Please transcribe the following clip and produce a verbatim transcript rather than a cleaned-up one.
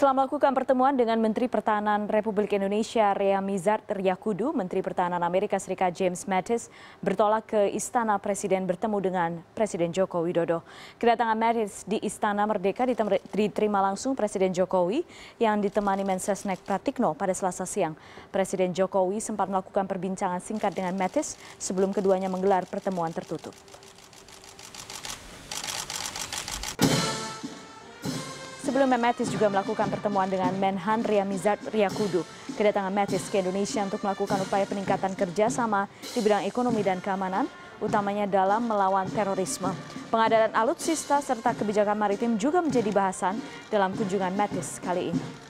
Setelah melakukan pertemuan dengan Menteri Pertahanan Republik Indonesia Ryamizard Ryacudu, Menteri Pertahanan Amerika Serikat James Mattis bertolak ke Istana Presiden bertemu dengan Presiden Joko Widodo. Kedatangan Mattis di Istana Merdeka diterima langsung Presiden Jokowi yang ditemani Mensesnek Pratikno pada Selasa siang. Presiden Jokowi sempat melakukan perbincangan singkat dengan Mattis sebelum keduanya menggelar pertemuan tertutup. Sebelumnya Mattis juga melakukan pertemuan dengan Menhan Ryamizard Ryacudu. Kedatangan Mattis ke Indonesia untuk melakukan upaya peningkatan kerjasama di bidang ekonomi dan keamanan, utamanya dalam melawan terorisme. Pengadaan alutsista serta kebijakan maritim juga menjadi bahasan dalam kunjungan Mattis kali ini.